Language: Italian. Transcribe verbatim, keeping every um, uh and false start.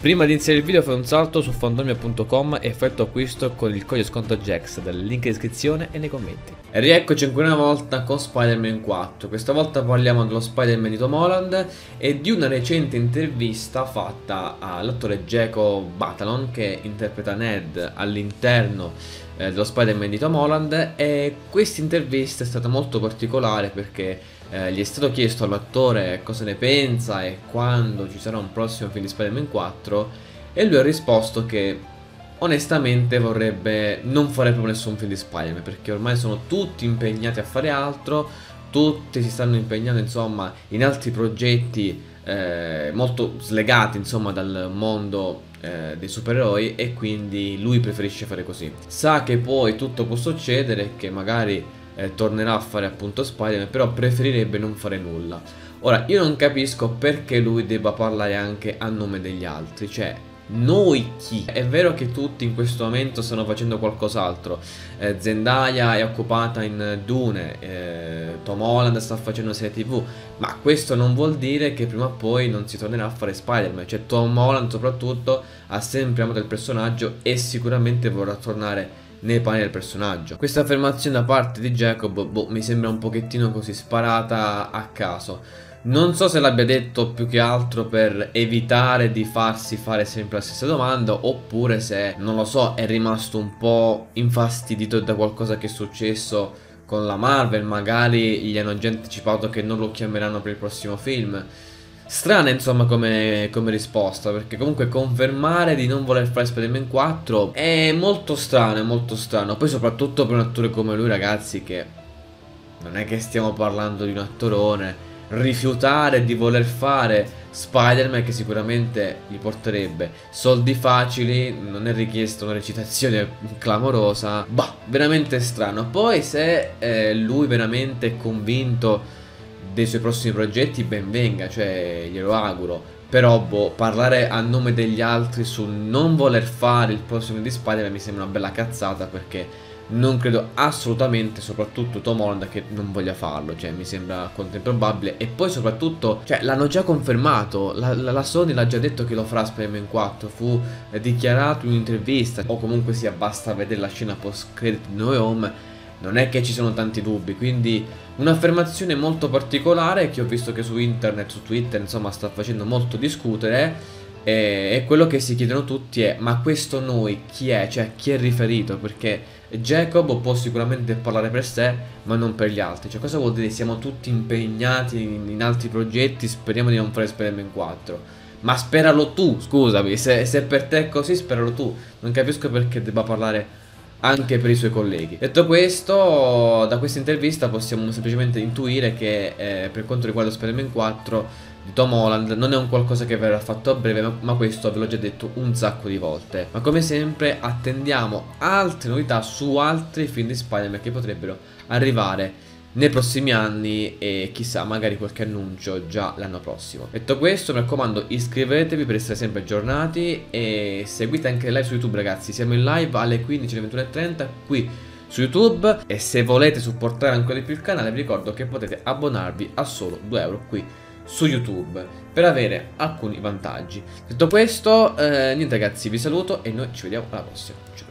Prima di iniziare il video fai un salto su Fandomion punto com e fai il tuo acquisto con il codice sconto Jax dal link in descrizione e nei commenti. E rieccoci ancora una volta con Spider-Man quattro. Questa volta parliamo dello Spider-Man di Tom Holland e di una recente intervista fatta all'attore Jacob Batalon, che interpreta Ned all'interno eh, dello Spider-Man di Tom Holland. E questa intervista è stata molto particolare perché Eh, gli è stato chiesto all'attore cosa ne pensa e quando ci sarà un prossimo film di Spider-Man quattro, e lui ha risposto che onestamente vorrebbe non fare proprio nessun film di Spider-Man, perché ormai sono tutti impegnati a fare altro, tutti si stanno impegnando insomma in altri progetti eh, molto slegati insomma dal mondo Eh, dei supereroi, e quindi lui preferisce fare così. Sa che poi tutto può succedere, che magari eh, tornerà a fare appunto Spider-Man, però preferirebbe non fare nulla. Ora, io non capisco perché lui debba parlare anche a nome degli altri, cioè noi chi? È vero che tutti in questo momento stanno facendo qualcos'altro, eh, Zendaya è occupata in Dune, eh, Tom Holland sta facendo serie tv, ma questo non vuol dire che prima o poi non si tornerà a fare Spider-Man. Cioè Tom Holland soprattutto ha sempre amato il personaggio e sicuramente vorrà tornare nei panni del personaggio. Questa affermazione da parte di Jacob boh, mi sembra un pochettino così sparata a caso. Non so se l'abbia detto più che altro per evitare di farsi fare sempre la stessa domanda, oppure se, non lo so, è rimasto un po' infastidito da qualcosa che è successo con la Marvel. Magari gli hanno già anticipato che non lo chiameranno per il prossimo film. Strana insomma come, come risposta, perché comunque confermare di non voler fare Spider-Man quattro è molto strano, è molto strano. Poi soprattutto per un attore come lui, ragazzi, che non è che stiamo parlando di un attorone, rifiutare di voler fare Spider-Man, che sicuramente gli porterebbe soldi facili, non è richiesta una recitazione clamorosa, bah, veramente strano. Poi se eh, lui veramente è convinto dei suoi prossimi progetti, ben venga, cioè glielo auguro, però boh, parlare a nome degli altri su non voler fare il prossimo di Spider-Man mi sembra una bella cazzata, perché non credo assolutamente, soprattutto Tom Holland, che non voglia farlo, cioè mi sembra controimprobabile. E poi soprattutto, cioè l'hanno già confermato, la, la, la Sony l'ha già detto che lo farà Spider-Man quattro, fu eh, dichiarato in un'intervista, o comunque sia basta vedere la scena post-credit di No Way Home, non è che ci sono tanti dubbi. Quindi un'affermazione molto particolare che ho visto che su internet, su Twitter, insomma sta facendo molto discutere. E quello che si chiedono tutti è: ma questo noi chi è? Cioè chi è riferito? Perché Jacob può sicuramente parlare per sé, ma non per gli altri. Cioè cosa vuol dire siamo tutti impegnati in, in altri progetti, speriamo di non fare Spider-Man quattro? Ma speralo tu, scusami, se, se per te è così speralo tu. Non capisco perché debba parlare anche per i suoi colleghi. Detto questo, da questa intervista possiamo semplicemente intuire che eh, per quanto riguarda Spider-Man quattro di Tom Holland non è un qualcosa che verrà fatto a breve, ma, ma questo ve l'ho già detto un sacco di volte. Ma come sempre attendiamo altre novità su altri film di Spider-Man che potrebbero arrivare nei prossimi anni, e chissà, magari qualche annuncio già l'anno prossimo. Detto questo, mi raccomando, iscrivetevi per essere sempre aggiornati e seguite anche le live su YouTube, ragazzi. Siamo in live alle quindici, alle ventuno e trenta qui su YouTube, e se volete supportare ancora di più il canale vi ricordo che potete abbonarvi a solo due euro qui su YouTube per avere alcuni vantaggi. Detto questo, eh, niente ragazzi, vi saluto e noi ci vediamo alla prossima. Ciao.